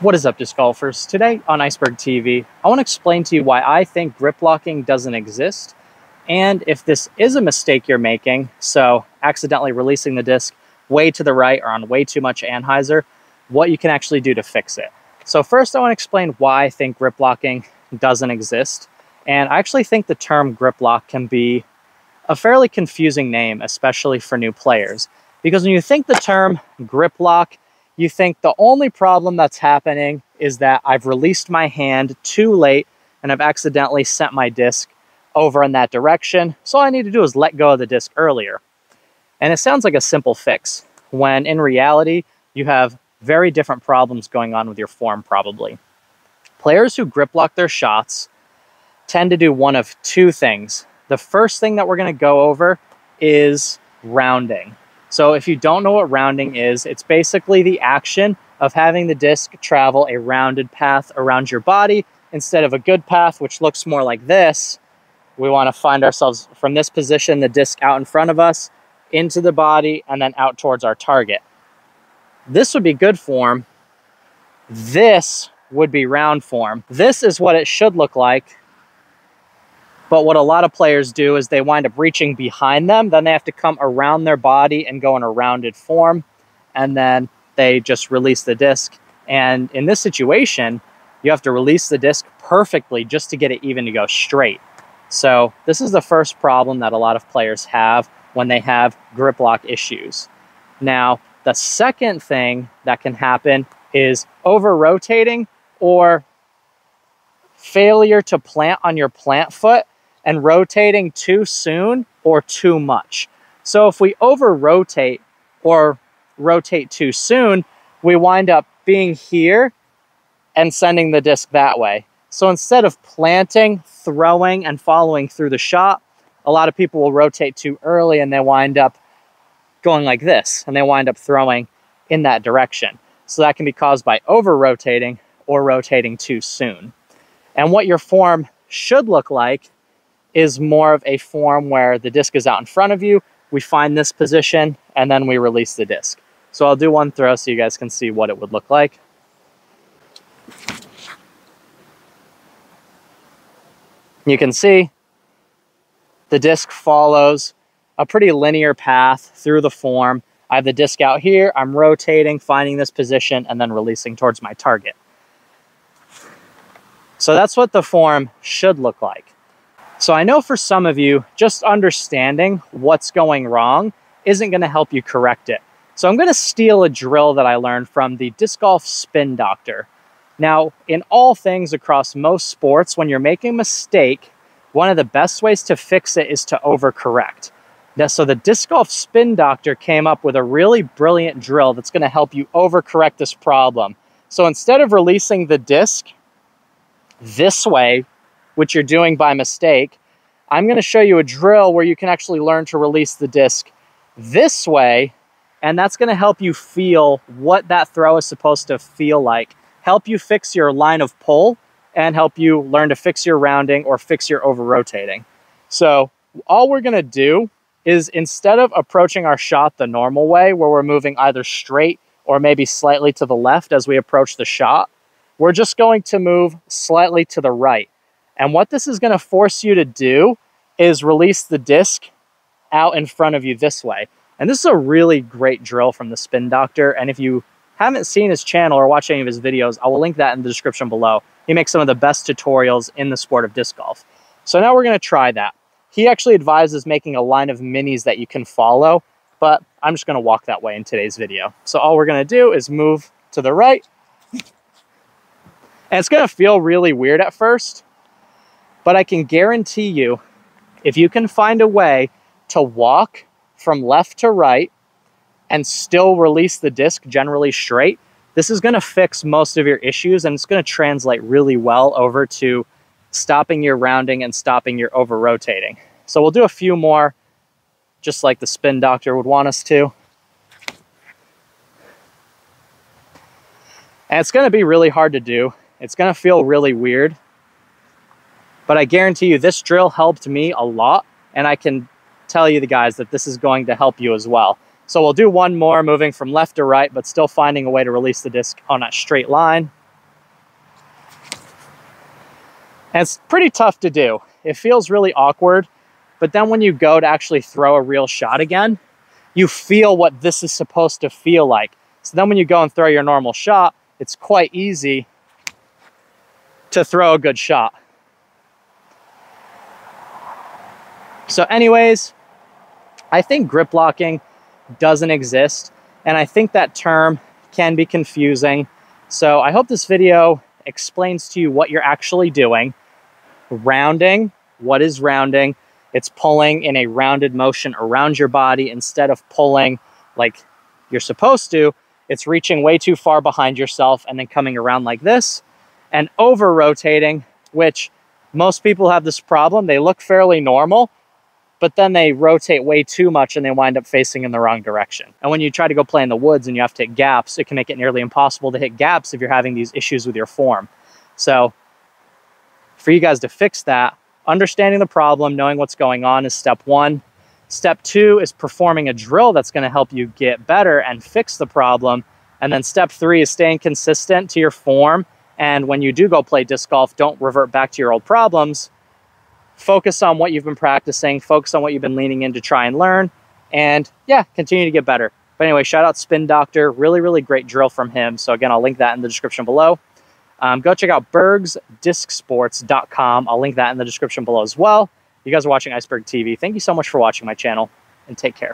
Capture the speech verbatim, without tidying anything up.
What is up, disc golfers? Today on Iceberg T V, I want to explain to you why I think grip locking doesn't exist, and if this is a mistake you're making, so accidentally releasing the disc way to the right or on way too much anhyzer, what you can actually do to fix it. So first, I want to explain why I think grip locking doesn't exist, and I actually think the term grip lock can be a fairly confusing name, especially for new players, because when you think the term grip lock, you think the only problem that's happening is that I've released my hand too late and I've accidentally sent my disc over in that direction. So all I need to do is let go of the disc earlier. And it sounds like a simple fix, when in reality, you have very different problems going on with your form probably. Players who grip lock their shots tend to do one of two things. The first thing that we're gonna go over is rounding. So if you don't know what rounding is, it's basically the action of having the disc travel a rounded path around your body instead of a good path, which looks more like this. We want to find ourselves from this position, the disc out in front of us, into the body, and then out towards our target. This would be good form. This would be round form. This is what it should look like. But what a lot of players do is they wind up reaching behind them, then they have to come around their body and go in a rounded form, and then they just release the disc. And in this situation, you have to release the disc perfectly just to get it even to go straight. So this is the first problem that a lot of players have when they have grip lock issues. Now, the second thing that can happen is over-rotating or failure to plant on your plant foot, and rotating too soon or too much. So if we over-rotate or rotate too soon, we wind up being here and sending the disc that way. So instead of planting, throwing, and following through the shot, a lot of people will rotate too early and they wind up going like this, and they wind up throwing in that direction. So that can be caused by over-rotating or rotating too soon. And what your form should look like is more of a form where the disc is out in front of you, we find this position, and then we release the disc. So I'll do one throw so you guys can see what it would look like. You can see the disc follows a pretty linear path through the form. I have the disc out here, I'm rotating, finding this position, and then releasing towards my target. So that's what the form should look like. So I know for some of you, just understanding what's going wrong isn't going to help you correct it. So I'm going to steal a drill that I learned from the Disc Golf Spin Doctor. Now, in all things across most sports, when you're making a mistake, one of the best ways to fix it is to overcorrect. Now, so the Disc Golf Spin Doctor came up with a really brilliant drill that's going to help you overcorrect this problem. So instead of releasing the disc this way, which you're doing by mistake, I'm going to show you a drill where you can actually learn to release the disc this way, and that's going to help you feel what that throw is supposed to feel like, help you fix your line of pull, and help you learn to fix your rounding or fix your over-rotating. So all we're going to do is, instead of approaching our shot the normal way, where we're moving either straight or maybe slightly to the left as we approach the shot, we're just going to move slightly to the right. And what this is going to force you to do is release the disc out in front of you this way. And this is a really great drill from the Spin Doctor. And if you haven't seen his channel or watched any of his videos, I will link that in the description below. He makes some of the best tutorials in the sport of disc golf. So now we're going to try that. He actually advises making a line of minis that you can follow, but I'm just going to walk that way in today's video. So all we're going to do is move to the right. And it's going to feel really weird at first. But I can guarantee you, if you can find a way to walk from left to right and still release the disc generally straight, this is going to fix most of your issues, and it's going to translate really well over to stopping your rounding and stopping your over-rotating. So we'll do a few more, just like the Spin Doctor would want us to. And it's going to be really hard to do. It's going to feel really weird. But I guarantee you this drill helped me a lot, and I can tell you the guys that this is going to help you as well. So we'll do one more, moving from left to right, but still finding a way to release the disc on a straight line. And it's pretty tough to do. It feels really awkward, but then when you go to actually throw a real shot again, you feel what this is supposed to feel like. So then when you go and throw your normal shot, it's quite easy to throw a good shot. So anyways, I think grip locking doesn't exist, and I think that term can be confusing. So I hope this video explains to you what you're actually doing. Rounding, what is rounding? It's pulling in a rounded motion around your body instead of pulling like you're supposed to. It's reaching way too far behind yourself and then coming around like this. And over rotating, which most people have this problem. They look fairly normal, but then they rotate way too much and they wind up facing in the wrong direction. And when you try to go play in the woods and you have to hit gaps, it can make it nearly impossible to hit gaps if you're having these issues with your form. So for you guys to fix that, understanding the problem, knowing what's going on is step one. Step two is performing a drill that's going to help you get better and fix the problem. And then step three is staying consistent to your form. And when you do go play disc golf, don't revert back to your old problems. Focus on what you've been practicing, focus on what you've been leaning in to try and learn, and yeah, continue to get better. But anyway, shout out Spin Doctor, really, really great drill from him. So again, I'll link that in the description below. Um, go check out Bergs Disc Sports dot com. I'll link that in the description below as well. You guys are watching Iceberg T V. Thank you so much for watching my channel, and take care.